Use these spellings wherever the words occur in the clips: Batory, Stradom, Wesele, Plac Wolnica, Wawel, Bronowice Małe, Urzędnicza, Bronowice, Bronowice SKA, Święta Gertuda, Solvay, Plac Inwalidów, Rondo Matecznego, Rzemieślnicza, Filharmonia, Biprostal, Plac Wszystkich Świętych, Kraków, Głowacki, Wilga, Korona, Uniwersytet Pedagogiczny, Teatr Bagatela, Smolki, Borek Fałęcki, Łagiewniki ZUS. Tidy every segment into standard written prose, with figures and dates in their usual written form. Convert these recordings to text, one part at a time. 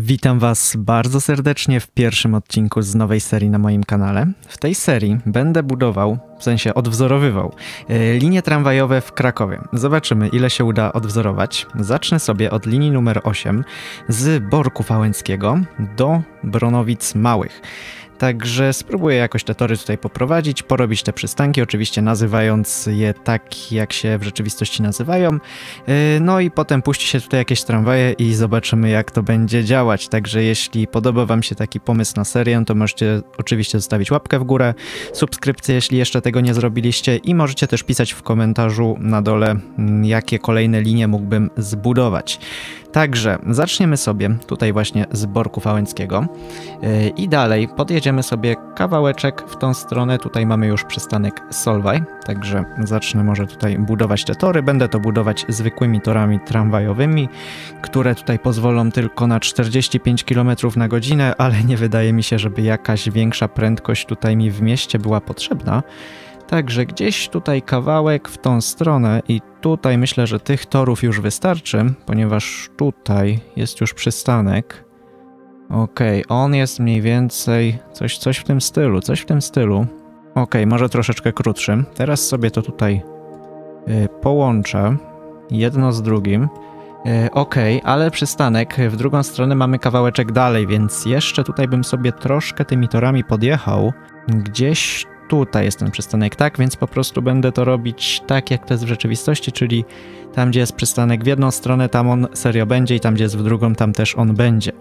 Witam Was bardzo serdecznie w pierwszym odcinku z nowej serii na moim kanale. W tej serii będę budował, w sensie odwzorowywał, linie tramwajowe w Krakowie. Zobaczymy, ile się uda odwzorować. Zacznę sobie od linii numer 8 z Borku Fałęckiego do Bronowic Małych. Także spróbuję jakoś te tory tutaj poprowadzić, porobić te przystanki, oczywiście nazywając je tak, jak się w rzeczywistości nazywają. No i potem puści się tutaj jakieś tramwaje i zobaczymy, jak to będzie działać. Także jeśli podoba Wam się taki pomysł na serię, to możecie oczywiście zostawić łapkę w górę, subskrypcję, jeśli jeszcze tego nie zrobiliście, i możecie też pisać w komentarzu na dole, jakie kolejne linie mógłbym zbudować. Także zaczniemy sobie tutaj właśnie z Borku Fałęckiego i dalej podjedziemy sobie kawałeczek w tą stronę. Tutaj mamy już przystanek Solvay, także zacznę może tutaj budować te tory. Będę to budować zwykłymi torami tramwajowymi, które tutaj pozwolą tylko na 45 km na godzinę, ale nie wydaje mi się, żeby jakaś większa prędkość tutaj mi w mieście była potrzebna. Także gdzieś tutaj kawałek w tą stronę i tutaj myślę, że tych torów już wystarczy, ponieważ tutaj jest już przystanek. Okej, on jest mniej więcej coś w tym stylu, Okej, może troszeczkę krótszym. Teraz sobie to tutaj połączę jedno z drugim. Okej, ale przystanek w drugą stronę mamy kawałeczek dalej, więc jeszcze tutaj bym sobie troszkę tymi torami podjechał. Gdzieś tutaj jest ten przystanek, tak, więc po prostu będę to robić tak, jak to jest w rzeczywistości, czyli tam, gdzie jest przystanek w jedną stronę, tam on serio będzie, i tam, gdzie jest w drugą, tam też on będzie.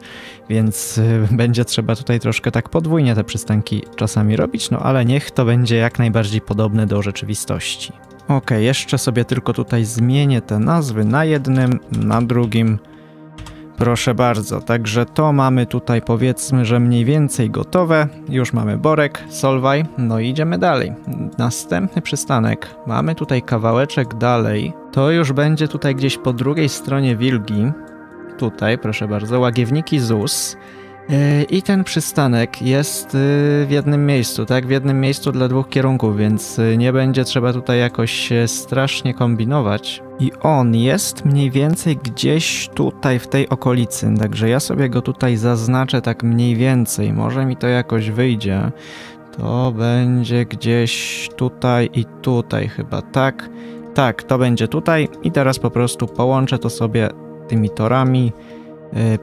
Więc będzie trzeba tutaj troszkę tak podwójnie te przystanki czasami robić, no ale niech to będzie jak najbardziej podobne do rzeczywistości. Ok, jeszcze sobie tylko tutaj zmienię te nazwy na jednym, na drugim. Proszę bardzo, także to mamy tutaj, powiedzmy, że mniej więcej gotowe. Już mamy Borek, Solvay, no i idziemy dalej. Następny przystanek, mamy tutaj kawałeczek dalej. To już będzie tutaj gdzieś po drugiej stronie Wilgi. Tutaj, proszę bardzo, Łagiewniki ZUS. I ten przystanek jest w jednym miejscu, tak? W jednym miejscu dla dwóch kierunków, więc nie będzie trzeba tutaj jakoś strasznie kombinować. I on jest mniej więcej gdzieś tutaj w tej okolicy, także ja sobie go tutaj zaznaczę tak mniej więcej, może mi to jakoś wyjdzie. To będzie gdzieś tutaj i tutaj chyba, tak? Tak, to będzie tutaj i teraz po prostu połączę to sobie tymi torami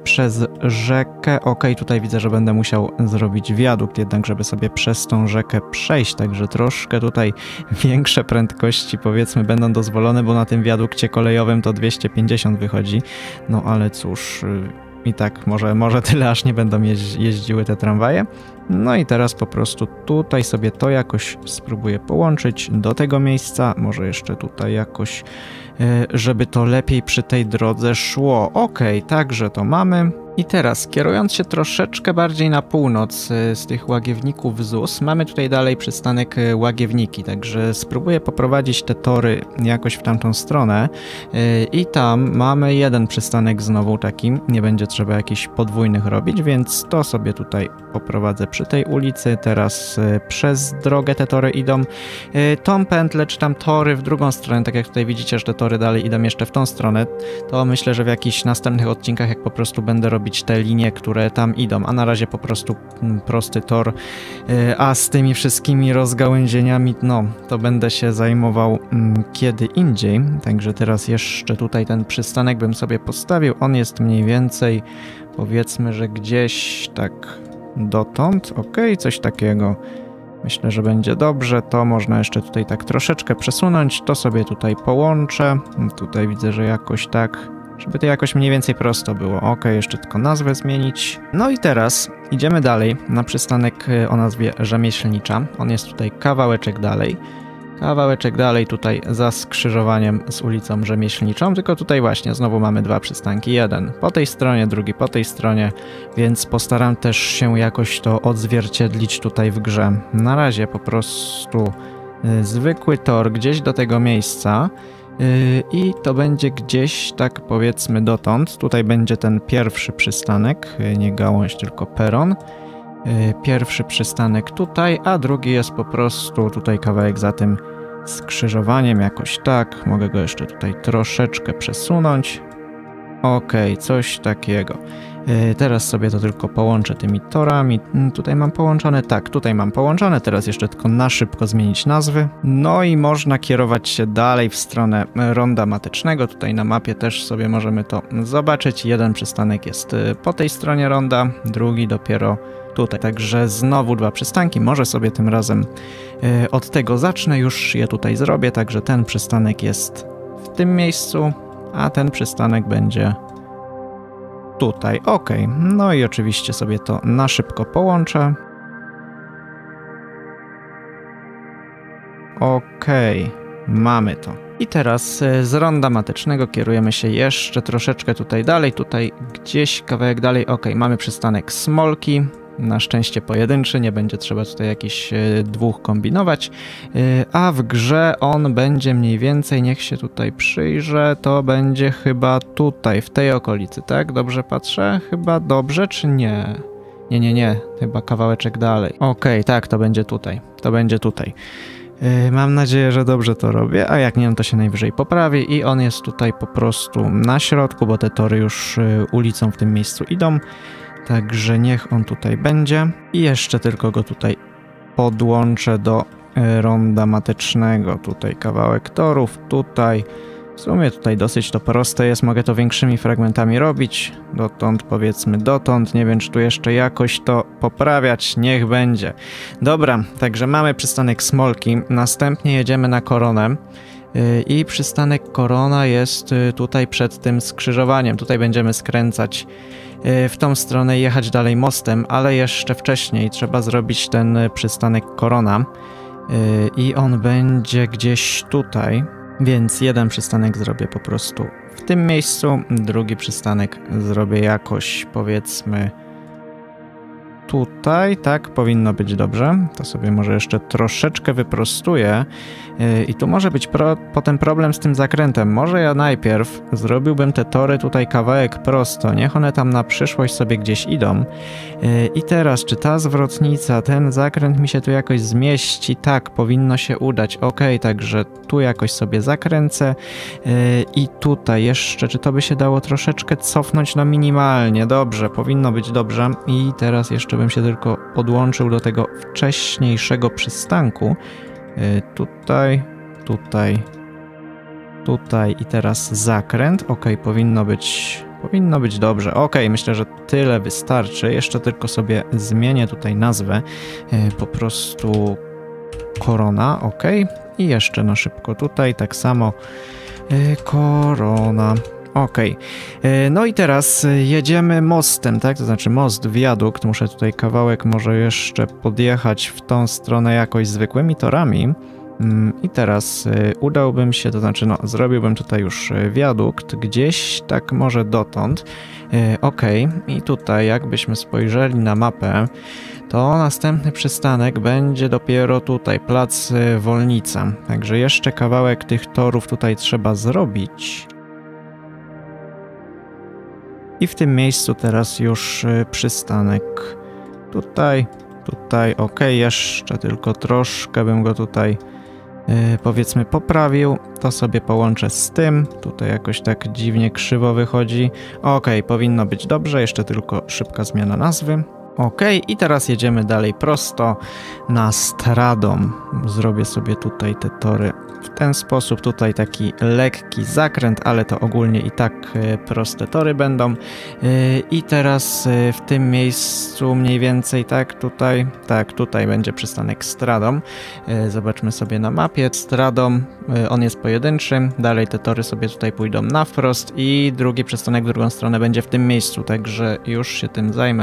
przez rzekę. Ok, tutaj widzę, że będę musiał zrobić wiadukt jednak, żeby sobie przez tą rzekę przejść, także troszkę tutaj większe prędkości, powiedzmy, będą dozwolone, bo na tym wiadukcie kolejowym to 250 wychodzi, no ale cóż, i tak może tyle aż nie będą jeździły te tramwaje. No i teraz po prostu tutaj sobie to jakoś spróbuję połączyć do tego miejsca, może jeszcze tutaj jakoś, żeby to lepiej przy tej drodze szło. Okej, także to mamy. I teraz, kierując się troszeczkę bardziej na północ z tych Łagiewników ZUS, mamy tutaj dalej przystanek Łagiewniki, także spróbuję poprowadzić te tory jakoś w tamtą stronę i tam mamy jeden przystanek znowu taki, nie będzie trzeba jakichś podwójnych robić, więc to sobie tutaj poprowadzę przy tej ulicy, teraz przez drogę te tory idą, tą pętlę czy tam tory w drugą stronę, tak jak tutaj widzicie, że te tory dalej idą jeszcze w tą stronę, to myślę, że w jakichś następnych odcinkach, jak po prostu będę robić te linie, które tam idą, a na razie po prostu prosty tor, a z tymi wszystkimi rozgałęzieniami, no, to będę się zajmował kiedy indziej, także teraz jeszcze tutaj ten przystanek bym sobie postawił, on jest mniej więcej, powiedzmy, że gdzieś tak dotąd, okej, coś takiego. Myślę, że będzie dobrze, to można jeszcze tutaj tak troszeczkę przesunąć, to sobie tutaj połączę, tutaj widzę, że jakoś tak, żeby to jakoś mniej więcej prosto było. Ok, jeszcze tylko nazwę zmienić. No i teraz idziemy dalej na przystanek o nazwie Rzemieślnicza. On jest tutaj kawałeczek dalej. Kawałeczek dalej tutaj za skrzyżowaniem z ulicą Rzemieślniczą, tylko tutaj właśnie znowu mamy dwa przystanki. Jeden po tej stronie, drugi po tej stronie, więc postaram też się jakoś to odzwierciedlić tutaj w grze. Na razie po prostu zwykły tor gdzieś do tego miejsca. I to będzie gdzieś tak, powiedzmy, dotąd. Tutaj będzie ten pierwszy przystanek, nie gałąź, tylko peron. Pierwszy przystanek tutaj, a drugi jest po prostu tutaj kawałek za tym skrzyżowaniem, jakoś tak. Mogę go jeszcze tutaj troszeczkę przesunąć. Okej, coś takiego. Teraz sobie to tylko połączę tymi torami. Tutaj mam połączone, tak, tutaj mam połączone. Teraz jeszcze tylko na szybko zmienić nazwy. No i można kierować się dalej w stronę Ronda Matecznego. Tutaj na mapie też sobie możemy to zobaczyć. Jeden przystanek jest po tej stronie ronda, drugi dopiero tutaj. Także znowu dwa przystanki. Może sobie tym razem od tego zacznę. Już je tutaj zrobię. Także ten przystanek jest w tym miejscu, a ten przystanek będzie tutaj. Ok. No i oczywiście sobie to na szybko połączę. Ok. Mamy to. I teraz z Ronda Matecznego kierujemy się jeszcze troszeczkę tutaj dalej. Tutaj gdzieś kawałek dalej. Ok. Mamy przystanek Smolki. Na szczęście pojedynczy, nie będzie trzeba tutaj jakichś dwóch kombinować, a w grze on będzie mniej więcej, niech się tutaj przyjrzę, to będzie chyba tutaj, w tej okolicy, tak? Dobrze patrzę? Chyba dobrze, czy nie? Nie, nie, nie, chyba kawałeczek dalej. Okej, tak, to będzie tutaj, to będzie tutaj. Mam nadzieję, że dobrze to robię, a jak nie, to się najwyżej poprawi i on jest tutaj po prostu na środku, bo te tory już ulicą w tym miejscu idą. Także niech on tutaj będzie. I jeszcze tylko go tutaj podłączę do Ronda Matecznego. Tutaj kawałek torów, tutaj. W sumie tutaj dosyć to proste jest. Mogę to większymi fragmentami robić. Dotąd, powiedzmy dotąd. Nie wiem, czy tu jeszcze jakoś to poprawiać. Niech będzie. Dobra, także mamy przystanek Smolki. Następnie jedziemy na Koronę. I przystanek Korona jest tutaj przed tym skrzyżowaniem. Tutaj będziemy skręcać w tą stronę i jechać dalej mostem, ale jeszcze wcześniej trzeba zrobić ten przystanek Korona i on będzie gdzieś tutaj, więc jeden przystanek zrobię po prostu w tym miejscu, drugi przystanek zrobię jakoś, powiedzmy, tutaj, tak, powinno być dobrze. To sobie może jeszcze troszeczkę wyprostuję i tu może być potem problem z tym zakrętem. Może ja najpierw zrobiłbym te tory tutaj kawałek prosto, niech one tam na przyszłość sobie gdzieś idą. I teraz, czy ta zwrotnica, ten zakręt mi się tu jakoś zmieści? Tak, powinno się udać. Ok, także tu jakoś sobie zakręcę i tutaj jeszcze, czy to by się dało troszeczkę cofnąć? No minimalnie, dobrze, powinno być dobrze. I teraz jeszcze bym się tylko podłączył do tego wcześniejszego przystanku. Tutaj, tutaj, tutaj i teraz zakręt. Ok, powinno być dobrze. Ok, myślę, że tyle wystarczy. Jeszcze tylko sobie zmienię tutaj nazwę. Po prostu Korona, ok. I jeszcze na szybko tutaj, tak samo Korona. Ok, no i teraz jedziemy mostem, tak? To znaczy most, wiadukt. Muszę tutaj kawałek może jeszcze podjechać w tą stronę jakoś zwykłymi torami. I teraz udałbym się, to znaczy no, zrobiłbym tutaj już wiadukt, gdzieś tak może dotąd. Ok, i tutaj jakbyśmy spojrzeli na mapę, to następny przystanek będzie dopiero tutaj, plac Wolnica. Także jeszcze kawałek tych torów tutaj trzeba zrobić. I w tym miejscu teraz już przystanek tutaj, tutaj, ok, jeszcze tylko troszkę bym go tutaj powiedzmy poprawił, to sobie połączę z tym, tutaj jakoś tak dziwnie krzywo wychodzi, ok, powinno być dobrze, jeszcze tylko szybka zmiana nazwy. Ok, i teraz jedziemy dalej prosto na Stradom. Zrobię sobie tutaj te tory w ten sposób. Tutaj taki lekki zakręt, ale to ogólnie i tak proste tory będą. I teraz w tym miejscu mniej więcej tak tutaj będzie przystanek Stradom. Zobaczmy sobie na mapie. Stradom, on jest pojedynczy. Dalej te tory sobie tutaj pójdą na wprost i drugi przystanek w drugą stronę będzie w tym miejscu. Także już się tym zajmę.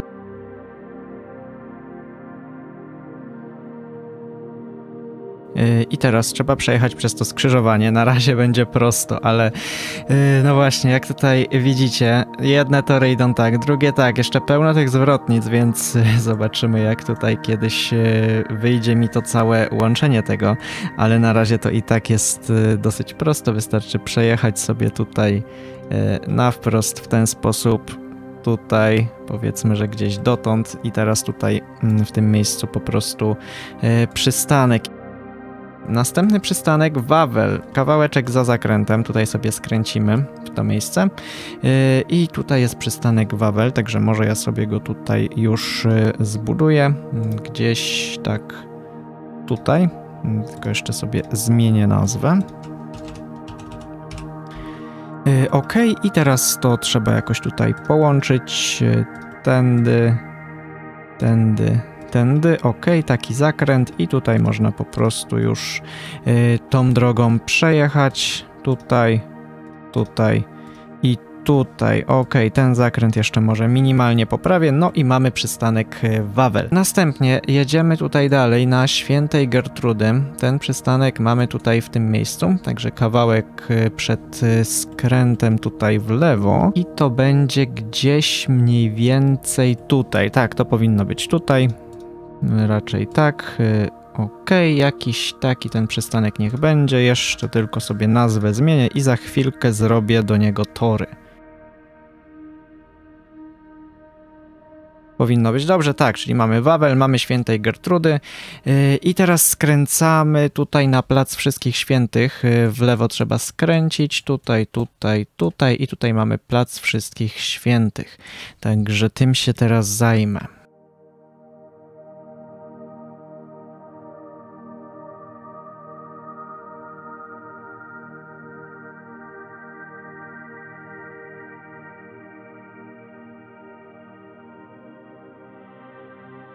I teraz trzeba przejechać przez to skrzyżowanie. Na razie będzie prosto, ale no właśnie, jak tutaj widzicie, jedne tory idą tak, drugie tak, jeszcze pełno tych zwrotnic, więc zobaczymy, jak tutaj kiedyś wyjdzie mi to całe łączenie tego, ale na razie to i tak jest dosyć prosto, wystarczy przejechać sobie tutaj na wprost w ten sposób, tutaj powiedzmy, że gdzieś dotąd i teraz tutaj w tym miejscu po prostu przystanek. Następny przystanek Wawel, kawałeczek za zakrętem, tutaj sobie skręcimy w to miejsce i tutaj jest przystanek Wawel, także może ja sobie go tutaj już zbuduję, gdzieś tak tutaj, tylko jeszcze sobie zmienię nazwę. Ok, i teraz to trzeba jakoś tutaj połączyć, tędy, ok, taki zakręt i tutaj można po prostu już tą drogą przejechać, tutaj i tutaj, ok, ten zakręt jeszcze może minimalnie poprawię, no i mamy przystanek Wawel. Następnie jedziemy tutaj dalej na Świętej Gertrudy, ten przystanek mamy tutaj w tym miejscu, także kawałek przed skrętem tutaj w lewo i to będzie gdzieś mniej więcej tutaj, tak, to powinno być tutaj, raczej tak, ok, jakiś taki ten przystanek niech będzie, jeszcze tylko sobie nazwę zmienię i za chwilkę zrobię do niego tory. Powinno być dobrze, tak, czyli mamy Wawel, mamy Świętej Gertrudy i teraz skręcamy tutaj na Plac Wszystkich Świętych, w lewo trzeba skręcić, tutaj i tutaj mamy Plac Wszystkich Świętych, także tym się teraz zajmę.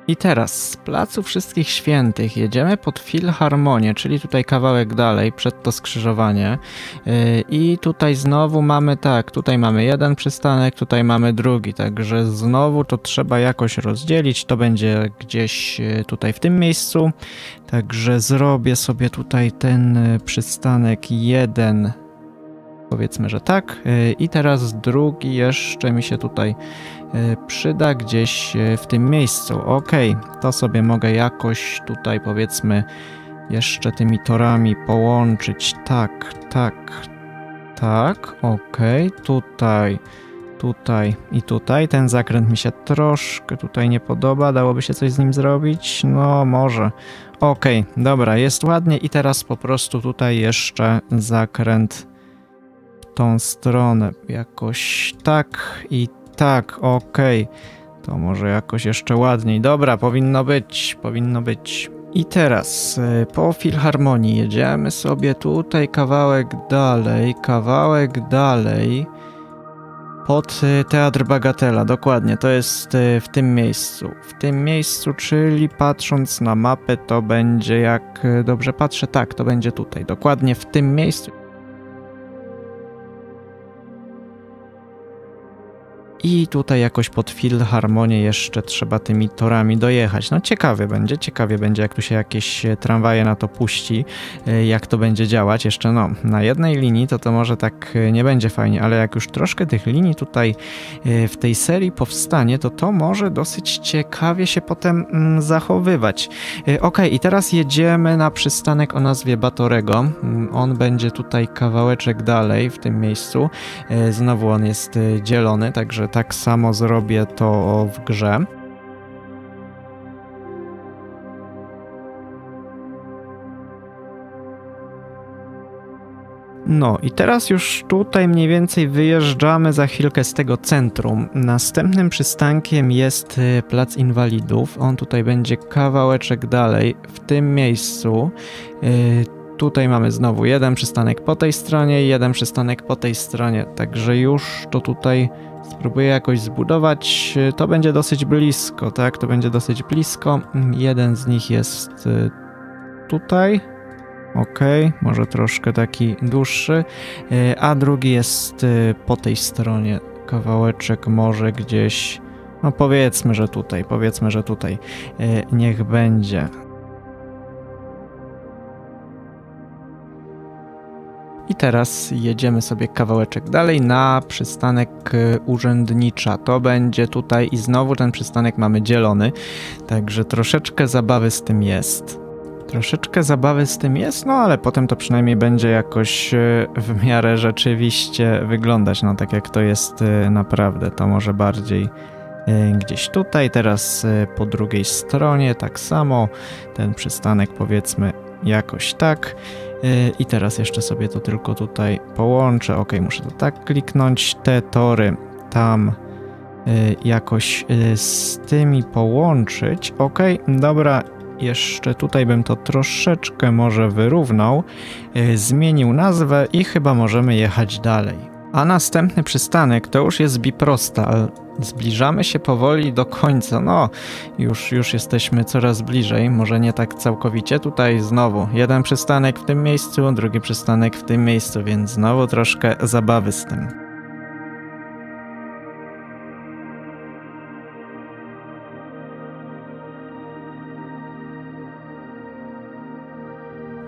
I teraz z Placu Wszystkich Świętych jedziemy pod Filharmonię, czyli tutaj kawałek dalej, przed to skrzyżowanie. I tutaj znowu mamy tak, tutaj mamy jeden przystanek, tutaj mamy drugi, także znowu to trzeba jakoś rozdzielić, to będzie gdzieś tutaj w tym miejscu. Także zrobię sobie tutaj ten przystanek jeden, powiedzmy, że tak. I teraz drugi jeszcze mi się tutaj przyda gdzieś w tym miejscu. Ok, to sobie mogę jakoś tutaj, powiedzmy, jeszcze tymi torami połączyć. Tak. Ok, tutaj i tutaj. Ten zakręt mi się troszkę tutaj nie podoba. Dałoby się coś z nim zrobić? No może. Ok, dobra, jest ładnie i teraz po prostu tutaj jeszcze zakręt tą stronę jakoś tak i tak, ok, to może jakoś jeszcze ładniej, dobra, powinno być. I teraz po Filharmonii jedziemy sobie tutaj kawałek dalej, pod Teatr Bagatela, dokładnie, to jest w tym miejscu. W tym miejscu, czyli patrząc na mapę, to będzie, jak dobrze patrzę, tak, to będzie tutaj, dokładnie w tym miejscu. I tutaj jakoś pod Filharmonię jeszcze trzeba tymi torami dojechać. No ciekawie będzie, jak tu się jakieś tramwaje na to puści, jak to będzie działać. Jeszcze no, na jednej linii to może tak nie będzie fajnie, ale jak już troszkę tych linii tutaj w tej serii powstanie, to może dosyć ciekawie się potem zachowywać. Ok, i teraz jedziemy na przystanek o nazwie Batorego. On będzie tutaj kawałeczek dalej w tym miejscu. Znowu on jest dzielony, także tak samo zrobię to w grze. No i teraz już tutaj mniej więcej wyjeżdżamy za chwilkę z tego centrum. Następnym przystankiem jest Plac Inwalidów. On tutaj będzie kawałeczek dalej, w tym miejscu. Tutaj mamy znowu jeden przystanek po tej stronie, jeden przystanek po tej stronie. Także już to tutaj spróbuję jakoś zbudować. To będzie dosyć blisko, tak? To będzie dosyć blisko. Jeden z nich jest tutaj. Ok, może troszkę taki dłuższy. A drugi jest po tej stronie. Kawałeczek może gdzieś... No powiedzmy, że tutaj. Niech będzie. I teraz jedziemy sobie kawałeczek dalej na przystanek Urzędnicza. To będzie tutaj i znowu ten przystanek mamy dzielony, także troszeczkę zabawy z tym jest. No ale potem to przynajmniej będzie jakoś w miarę rzeczywiście wyglądać, no tak jak to jest naprawdę, to może bardziej... Gdzieś tutaj, teraz po drugiej stronie, tak samo, ten przystanek powiedzmy jakoś tak. I teraz jeszcze sobie to tylko tutaj połączę. Ok, muszę to tak kliknąć. Te tory tam jakoś z tymi połączyć. Ok, dobra. Jeszcze tutaj bym to troszeczkę może wyrównał, zmienił nazwę i chyba możemy jechać dalej. A następny przystanek to już jest Biprostal. Zbliżamy się powoli do końca, no już jesteśmy coraz bliżej, może nie tak całkowicie. Tutaj znowu jeden przystanek w tym miejscu, drugi przystanek w tym miejscu, więc znowu troszkę zabawy z tym.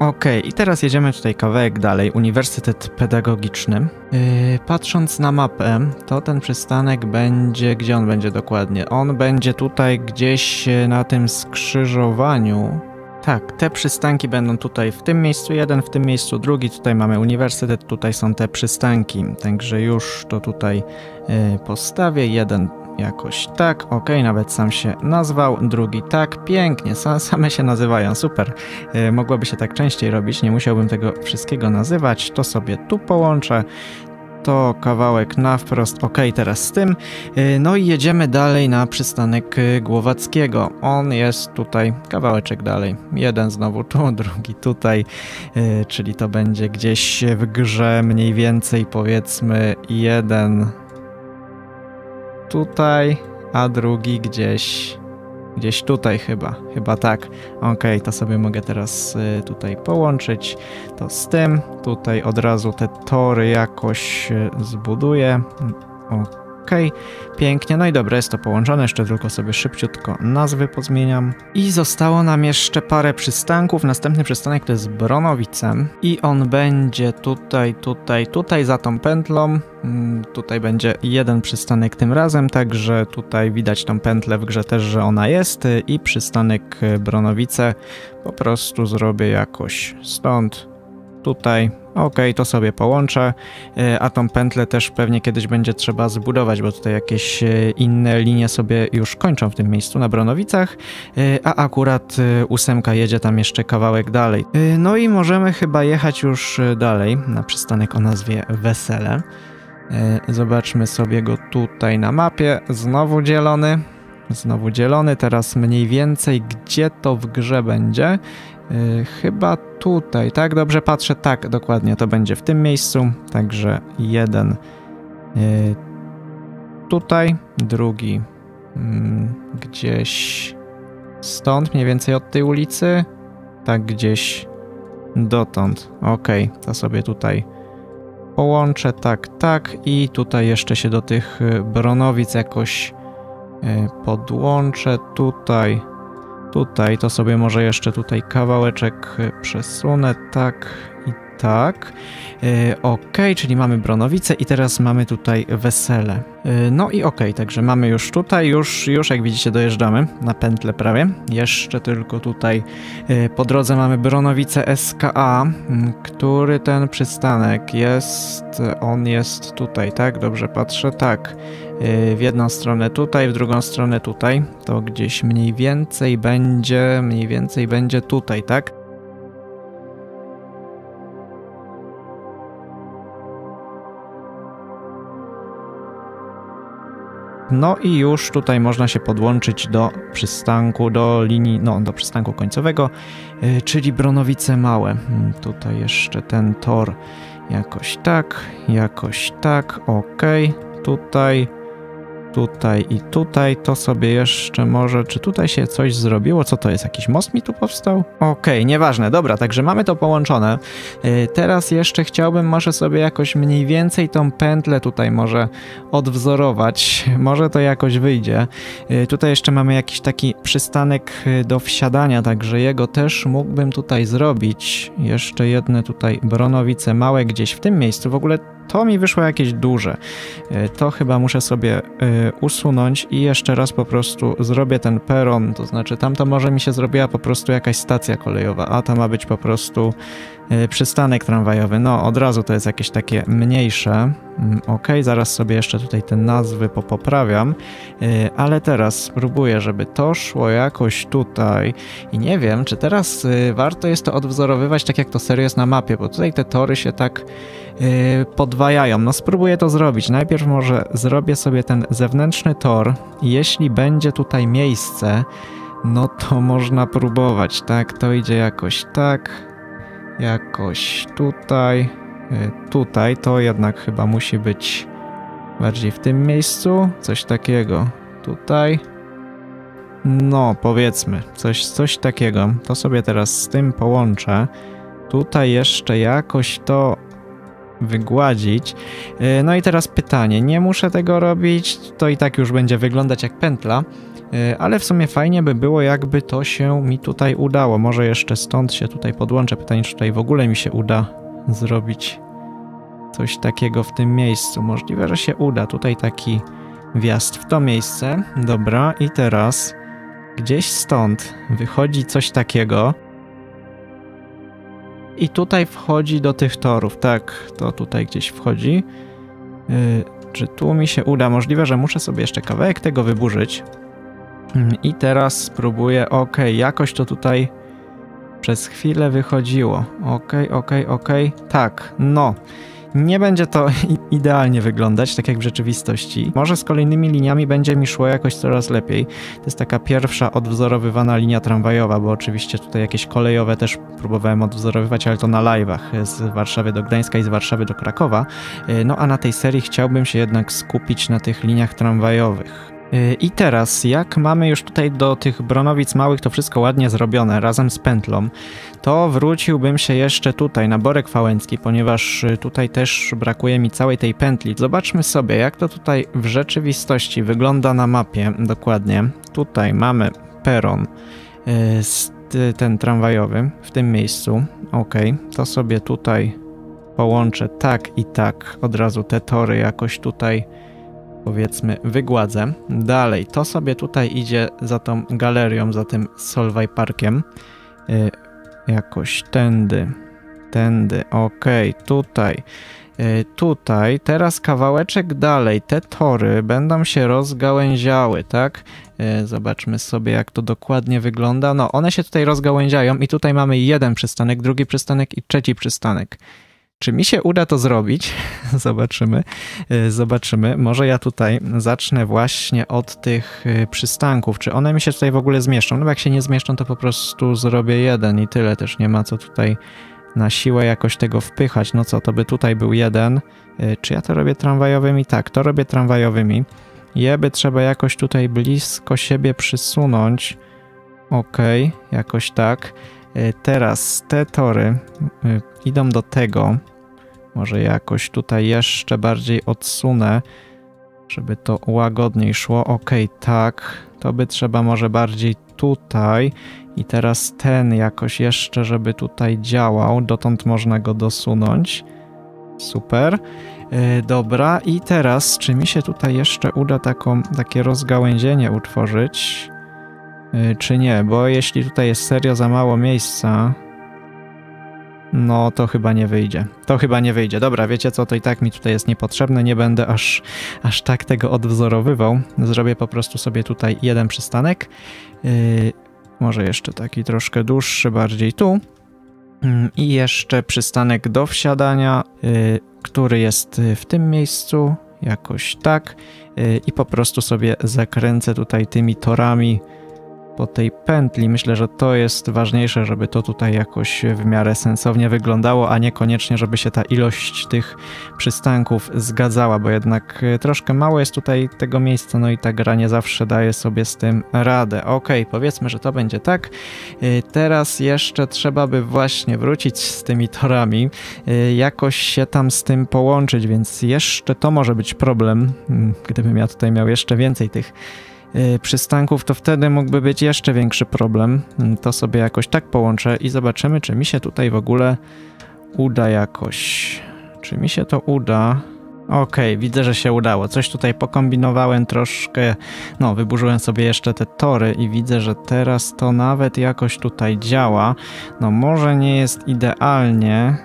Ok, i teraz jedziemy tutaj kawałek dalej, Uniwersytet Pedagogiczny. Patrząc na mapę, to ten przystanek będzie, gdzie on będzie dokładnie? On będzie tutaj gdzieś na tym skrzyżowaniu. Tak, te przystanki będą tutaj w tym miejscu, jeden w tym miejscu, drugi, tutaj mamy uniwersytet, tutaj są te przystanki. Także już to tutaj postawię, jeden jakoś tak, ok, nawet sam się nazwał, drugi tak, pięknie, same się nazywają, super. Mogłoby się tak częściej robić, nie musiałbym tego wszystkiego nazywać, to sobie tu połączę, to kawałek na wprost, ok, teraz z tym. No i jedziemy dalej na przystanek Głowackiego, on jest tutaj kawałeczek dalej, jeden znowu tu, drugi tutaj, czyli to będzie gdzieś w grze mniej więcej powiedzmy jeden tutaj, a drugi gdzieś tutaj chyba tak. Ok, to sobie mogę teraz tutaj połączyć to z tym. Tutaj od razu te tory jakoś zbuduję. Ok, pięknie. No i dobra, jest to połączone. Jeszcze tylko sobie szybciutko nazwy pozmieniam. I zostało nam jeszcze parę przystanków. Następny przystanek to jest Bronowice. I on będzie tutaj za tą pętlą. Tutaj będzie jeden przystanek tym razem, także tutaj widać tą pętlę w grze też, że ona jest. I przystanek Bronowice po prostu zrobię jakoś stąd, tutaj. Ok, to sobie połączę, a tą pętlę też pewnie kiedyś będzie trzeba zbudować, bo tutaj jakieś inne linie sobie już kończą w tym miejscu na Bronowicach, a akurat ósemka jedzie tam jeszcze kawałek dalej. No i możemy chyba jechać już dalej na przystanek o nazwie Wesele. Zobaczmy sobie go tutaj na mapie, znowu dzielony, teraz mniej więcej gdzie to w grze będzie. Chyba tutaj, tak? Dobrze patrzę, tak, dokładnie, to będzie w tym miejscu, także jeden tutaj, drugi gdzieś stąd, mniej więcej od tej ulicy, tak gdzieś dotąd. Ok, to sobie tutaj połączę, tak i tutaj jeszcze się do tych Bronowic jakoś podłączę, tutaj, to sobie może jeszcze tutaj kawałeczek przesunę, tak i tak. Ok, czyli mamy Bronowice i teraz mamy tutaj Wesele. No i ok, także mamy już tutaj, już jak widzicie dojeżdżamy na pętlę prawie. Jeszcze tylko tutaj po drodze mamy Bronowice SKA, który ten przystanek jest, on jest tutaj, tak? Dobrze patrzę, tak. W jedną stronę tutaj, w drugą stronę tutaj. To gdzieś mniej więcej będzie tutaj, tak? No i już tutaj można się podłączyć do przystanku, do linii, no do przystanku końcowego, czyli Bronowice Małe. Tutaj jeszcze ten tor jakoś tak, ok, tutaj i tutaj, to sobie jeszcze może, czy tutaj się coś zrobiło, co to jest, jakiś most mi tu powstał? Okej, nieważne, dobra, także mamy to połączone. Teraz jeszcze chciałbym może sobie jakoś mniej więcej tą pętlę tutaj może odwzorować, może to jakoś wyjdzie. Tutaj jeszcze mamy jakiś taki przystanek do wsiadania, także jego też mógłbym tutaj zrobić. Jeszcze jedne tutaj Bronowice Małe gdzieś w tym miejscu, w ogóle To mi wyszło jakieś duże. To chyba muszę sobie usunąć i jeszcze raz po prostu zrobię ten peron, to znaczy tamto może mi się zrobiła po prostu jakaś stacja kolejowa, a to ma być po prostu przystanek tramwajowy. No, od razu to jest jakieś takie mniejsze. Ok, zaraz sobie jeszcze tutaj te nazwy poprawiam, ale teraz spróbuję, żeby to szło jakoś tutaj i nie wiem, czy teraz warto jest to odwzorowywać tak jak to serio jest na mapie, bo tutaj te tory się tak podwajają. No spróbuję to zrobić. Najpierw może zrobię sobie ten zewnętrzny tor. Jeśli będzie tutaj miejsce, no to można próbować. Tak, to idzie jakoś tak, jakoś tutaj. Tutaj to jednak chyba musi być bardziej w tym miejscu. Coś takiego. Tutaj. No, powiedzmy. Coś takiego. To sobie teraz z tym połączę. Tutaj jeszcze jakoś to wygładzić. No i teraz pytanie. Nie muszę tego robić. To i tak już będzie wyglądać jak pętla. Ale w sumie fajnie by było, jakby to się mi tutaj udało. Może jeszcze stąd się tutaj podłączę. Pytanie, czy tutaj w ogóle mi się uda zrobić coś takiego w tym miejscu. Możliwe, że się uda. Tutaj taki wjazd w to miejsce. Dobra, i teraz gdzieś stąd wychodzi coś takiego. I tutaj wchodzi do tych torów. Tak, to tutaj gdzieś wchodzi. Czy tu mi się uda? Możliwe, że muszę sobie jeszcze kawałek tego wyburzyć. I teraz spróbuję. Ok, jakoś to tutaj przez chwilę wychodziło. Okej. Tak, no. Nie będzie to idealnie wyglądać, tak jak w rzeczywistości. Może z kolejnymi liniami będzie mi szło jakoś coraz lepiej. To jest taka pierwsza odwzorowywana linia tramwajowa, bo oczywiście tutaj jakieś kolejowe też próbowałem odwzorowywać, ale to na live'ach z Warszawy do Gdańska i z Warszawy do Krakowa. No a na tej serii chciałbym się jednak skupić na tych liniach tramwajowych. I teraz, jak mamy już tutaj do tych Bronowic Małych to wszystko ładnie zrobione, razem z pętlą, to wróciłbym się jeszcze tutaj, na Borek Fałęcki, ponieważ tutaj też brakuje mi całej tej pętli. Zobaczmy sobie, jak to tutaj w rzeczywistości wygląda na mapie dokładnie. Tutaj mamy peron ten tramwajowy w tym miejscu. Ok, to sobie tutaj połączę tak i tak, od razu te tory jakoś tutaj, powiedzmy, wygładzę. Dalej, to sobie tutaj idzie za tą galerią, za tym Solvay Parkiem. Jakoś tędy, okej, tutaj, tutaj. Teraz kawałeczek dalej, te tory będą się rozgałęziały, tak? Zobaczmy sobie, jak to dokładnie wygląda. No, one się tutaj rozgałęziają i tutaj mamy jeden przystanek, drugi przystanek i trzeci przystanek. Czy mi się uda to zrobić? Zobaczymy. Może ja tutaj zacznę właśnie od tych przystanków. Czy one mi się tutaj w ogóle zmieszczą? No bo jak się nie zmieszczą, to po prostu zrobię jeden i tyle. Też nie ma co tutaj na siłę jakoś tego wpychać. No co, to by tutaj był jeden. Czy ja to robię tramwajowymi? Tak, to robię tramwajowymi. Je by trzeba jakoś tutaj blisko siebie przysunąć. Okej, jakoś tak. Teraz te tory idą do tego. Może jakoś tutaj jeszcze bardziej odsunę, żeby to łagodniej szło. Okej, tak. To by trzeba może bardziej tutaj. I teraz ten jakoś jeszcze, żeby tutaj działał. Dotąd można go dosunąć. Super. Dobra. I teraz, czy mi się tutaj jeszcze uda takie rozgałęzienie utworzyć? Czy nie, bo jeśli tutaj jest serio za mało miejsca, no to chyba nie wyjdzie. Dobra, wiecie co, to i tak mi tutaj jest niepotrzebne, nie będę aż tak tego odwzorowywał. Zrobię po prostu sobie tutaj jeden przystanek. Może jeszcze taki troszkę dłuższy, bardziej tu. I jeszcze przystanek do wsiadania, który jest w tym miejscu, jakoś tak. I po prostu sobie zakręcę tutaj tymi torami po tej pętli. Myślę, że to jest ważniejsze, żeby to tutaj jakoś w miarę sensownie wyglądało, a niekoniecznie, żeby się ta ilość tych przystanków zgadzała, bo jednak troszkę mało jest tutaj tego miejsca, no i ta gra nie zawsze daje sobie z tym radę. Okej, powiedzmy, że to będzie tak. Teraz jeszcze trzeba by właśnie wrócić z tymi torami, jakoś się tam z tym połączyć, więc jeszcze to może być problem. Gdybym ja tutaj miał jeszcze więcej tych przystanków, to wtedy mógłby być jeszcze większy problem. To sobie jakoś tak połączę i zobaczymy, czy mi się tutaj w ogóle uda jakoś. Czy mi się to uda? Okej, widzę, że się udało. Coś tutaj pokombinowałem troszkę. No, wyburzyłem sobie jeszcze te tory i widzę, że teraz to nawet jakoś tutaj działa. No, może nie jest idealnie,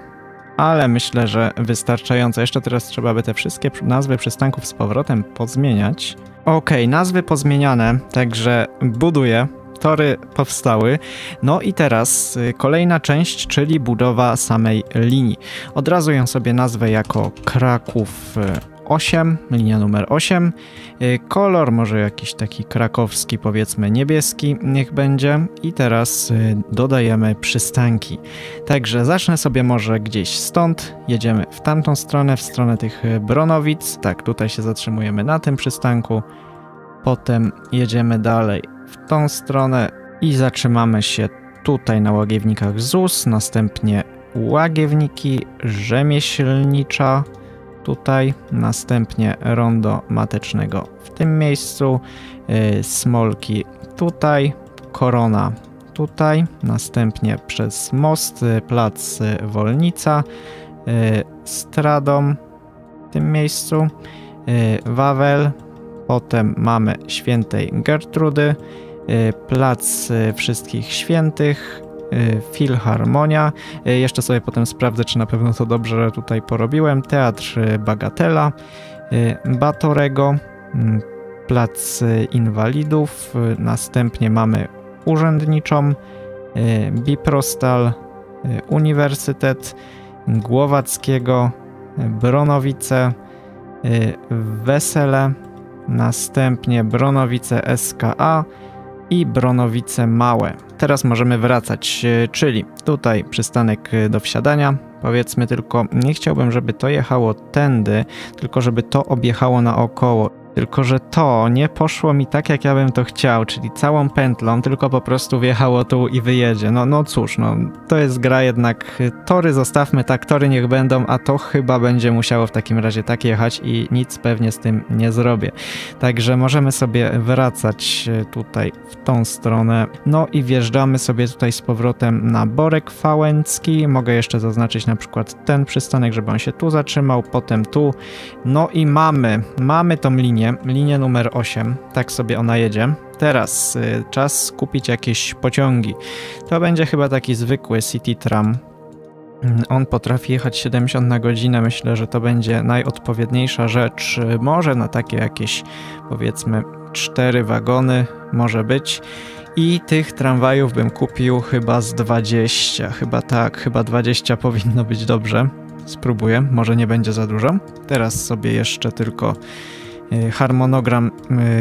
ale myślę, że wystarczająco. Jeszcze teraz trzeba by te wszystkie nazwy przystanków z powrotem pozmieniać. Okej, nazwy pozmieniane, także buduję. Tory powstały. No i teraz kolejna część, czyli budowa samej linii. Od razu ją sobie nazwę jako Kraków 8, linia numer 8. Kolor może jakiś taki krakowski, powiedzmy niebieski, niech będzie. I teraz dodajemy przystanki. Także zacznę sobie może gdzieś stąd. Jedziemy w tamtą stronę, w stronę tych Bronowic. Tak, tutaj się zatrzymujemy na tym przystanku. Potem jedziemy dalej w tą stronę i zatrzymamy się tutaj na Łagiewnikach ZUS, następnie Łagiewniki, Rzemieślnicza tutaj, następnie Rondo Matecznego w tym miejscu, Smolki tutaj, Korona tutaj, następnie przez most Plac Wolnica, Stradom w tym miejscu, Wawel. Potem mamy Świętej Gertrudy, Plac Wszystkich Świętych, Filharmonia. Jeszcze sobie potem sprawdzę, czy na pewno to dobrze tutaj porobiłem. Teatr Bagatela, Batorego, Plac Inwalidów. Następnie mamy Urzędniczą, Biprostal, Uniwersytet Głowackiego, Bronowice, Wesele. Następnie Bronowice SKA i Bronowice Małe. Teraz możemy wracać, czyli tutaj przystanek do wsiadania. Powiedzmy tylko, nie chciałbym, żeby to jechało tędy, tylko żeby to objechało naokoło. Tylko że to nie poszło mi tak, jak ja bym to chciał, czyli całą pętlą, tylko po prostu wjechało tu i wyjedzie. No cóż, no to jest gra jednak. Tory zostawmy tak, tory niech będą, a to chyba będzie musiało w takim razie tak jechać i nic pewnie z tym nie zrobię. Także możemy sobie wracać tutaj w tą stronę. No i wjeżdżamy sobie tutaj z powrotem na Borek Fałęcki. Mogę jeszcze zaznaczyć na przykład ten przystanek, żeby on się tu zatrzymał, potem tu. No i mamy tą linię. Linia numer 8, tak sobie ona jedzie. Teraz czas kupić jakieś pociągi. To będzie chyba taki zwykły City Tram. On potrafi jechać 70 na godzinę, myślę, że to będzie najodpowiedniejsza rzecz. Może na takie jakieś, powiedzmy, 4 wagony może być. I tych tramwajów bym kupił chyba z 20, chyba 20 powinno być dobrze. Spróbuję, może nie będzie za dużo. Teraz sobie jeszcze tylko harmonogram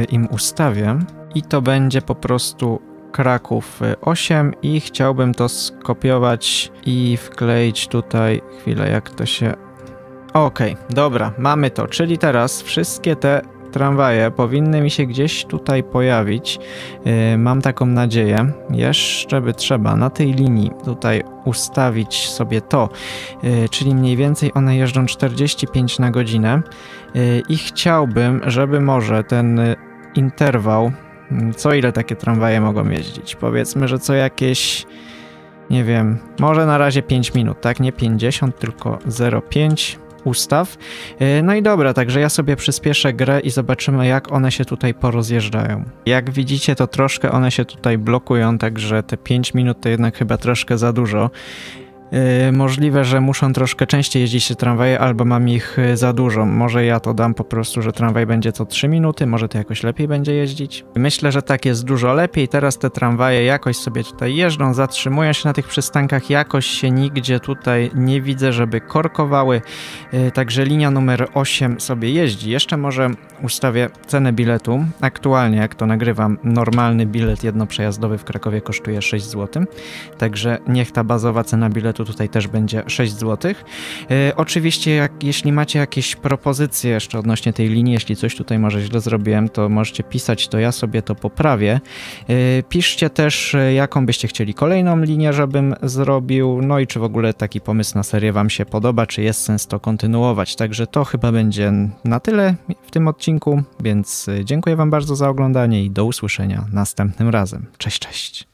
im ustawię i to będzie po prostu Kraków 8 i chciałbym to skopiować i wkleić tutaj, chwilę jak to się... Okej, dobra, mamy to, czyli teraz wszystkie te tramwaje powinny mi się gdzieś tutaj pojawić, mam taką nadzieję. Jeszcze by trzeba na tej linii tutaj ustawić sobie to, czyli mniej więcej one jeżdżą 45 na godzinę i chciałbym, żeby może ten interwał, co ile takie tramwaje mogą jeździć, powiedzmy, że co jakieś, nie wiem, może na razie 5 minut, tak, nie 50, tylko 0,5 ustaw. No i dobra, także ja sobie przyspieszę grę i zobaczymy, jak one się tutaj porozjeżdżają. Jak widzicie, to troszkę one się tutaj blokują, także te 5 minut to jednak chyba troszkę za dużo. Możliwe, że muszą troszkę częściej jeździć te tramwaje, albo mam ich za dużo. Może ja to dam po prostu, że tramwaj będzie co 3 minuty, może to jakoś lepiej będzie jeździć. Myślę, że tak jest dużo lepiej. Teraz te tramwaje jakoś sobie tutaj jeżdżą, zatrzymują się na tych przystankach, jakoś się nigdzie tutaj nie widzę, żeby korkowały. Także linia numer 8 sobie jeździ. Jeszcze może ustawię cenę biletu. Aktualnie, jak to nagrywam, normalny bilet jednoprzejazdowy w Krakowie kosztuje 6 zł. Także niech ta bazowa cena biletu tutaj też będzie 6 zł. Oczywiście, jeśli macie jakieś propozycje jeszcze odnośnie tej linii, jeśli coś tutaj może źle zrobiłem, to możecie pisać, to ja sobie to poprawię. Piszcie też, jaką byście chcieli kolejną linię, żebym zrobił, no i czy w ogóle taki pomysł na serię wam się podoba, czy jest sens to kontynuować. Także to chyba będzie na tyle w tym odcinku, więc dziękuję wam bardzo za oglądanie i do usłyszenia następnym razem. Cześć, cześć!